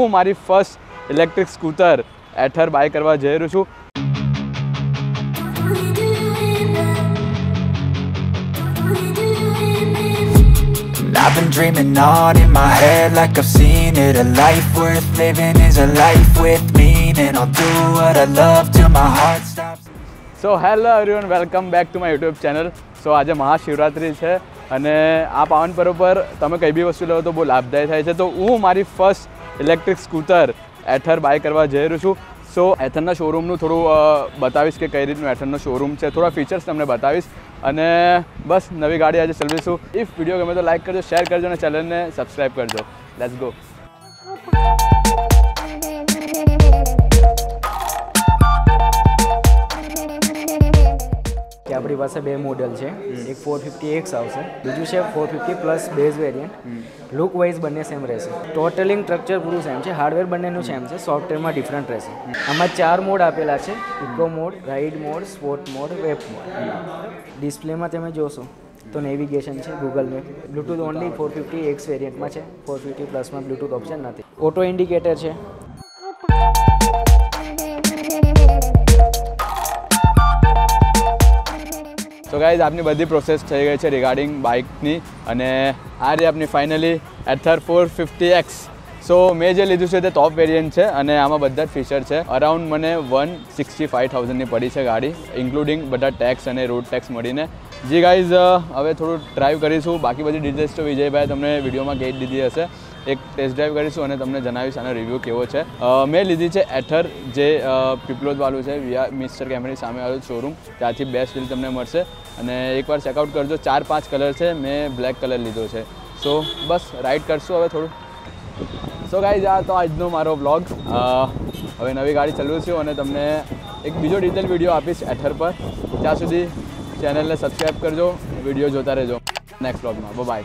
હું મારી first electric scooter Ather buy કરવા જઈ રહ્યો છું। I've been dreaming on in my head like I've seen it. A life worth living is a life with meaning. I'll do what I love till my heart stops. So hello everyone, welcome back to my YouTube channel. So આજે મહાશિવરાત્રી છે અને આ પાવન પર્વ પર તમે કઈ બી વસ્તુ લો તો બહુ લાભદાયી થાય છે। તો હું મારી first electric scooter Ather buy करवा जई रह्यो छुं। सो एथरना शोरूमनु थोड़ू बतावीश कि कई रीतनु एथरनो शोरूम है, थोड़ा फीचर्स तमने बतावीश अने बस नवी गाड़ी आज सर्विसू। इफ विडियो गमे तो लाइक करजो, शेर करजो और चैनल ने सब्सक्राइब करजो। Let's go. अपनी पास बे मॉडल है, एक 450x आवशे, बीजू है 450+ बेज वेरियंट। लुक वाइज बने सेम रहेशे, टोटलिंग स्ट्रक्चर पूरु सेम है, हार्डवेर बनेनु सेम है, सॉफ्टवेर में डिफरंट रहेशे। आमां 4 मोड आपेला है, eco mode, ride mode, sport mode, warp mode. Display में तमे जोशो तो नेविगेशन है, Google map, Bluetooth only 450x variant में है, 450+ में ब्लूटूथ ऑप्शन नथी। ऑटो इंडिकेटर है, तो गाइज आपनी बड़ी प्रोसेस थी गई है रिगार्डिंग बाइकनी अने आ रही अपनी फाइनली एथर 450x। सो मैं जो लीधु है टॉप वेरियंट है और आम बदा फीचर है। अराउंड मैंने 165,000 पड़ी है गाड़ी, इंक्लूडिंग बड़ा टैक्स और रोड टैक्स मळीने। जी गाइज हवे थोड़ू ड्राइव करीशू, बाकी बड़ी डिटेल्स तो विजय भाई तमने विडियो में कही दीधी हशे। एक टेस्ट ड्राइव करीशू अने तमने जणावीश आनो रिव्यू केवो छे। मैं लीधी है एथर जे पीपलोद वालू है, मिस्टर कैमरी सामे वालू शोरूम, त्याथी बेस्ट डील तमने मळशे अने एक बार चेकआउट करजो। 4-5 कलर है, मैं ब्लैक कलर लीधो है। सो बस राइड करशू हवे थोड़ू। सो गाइज आ तो आजनो मारो व्लॉग। हवे नवी गाड़ी चालू छे अने तमने एक बीजो डिटेल विडियो आपीश एथर पर। त्यां सुधी चैनल ने सब्सक्राइब करजो, वीडियो जोता रहेजो। नेक्स्ट व्लॉग में बाय।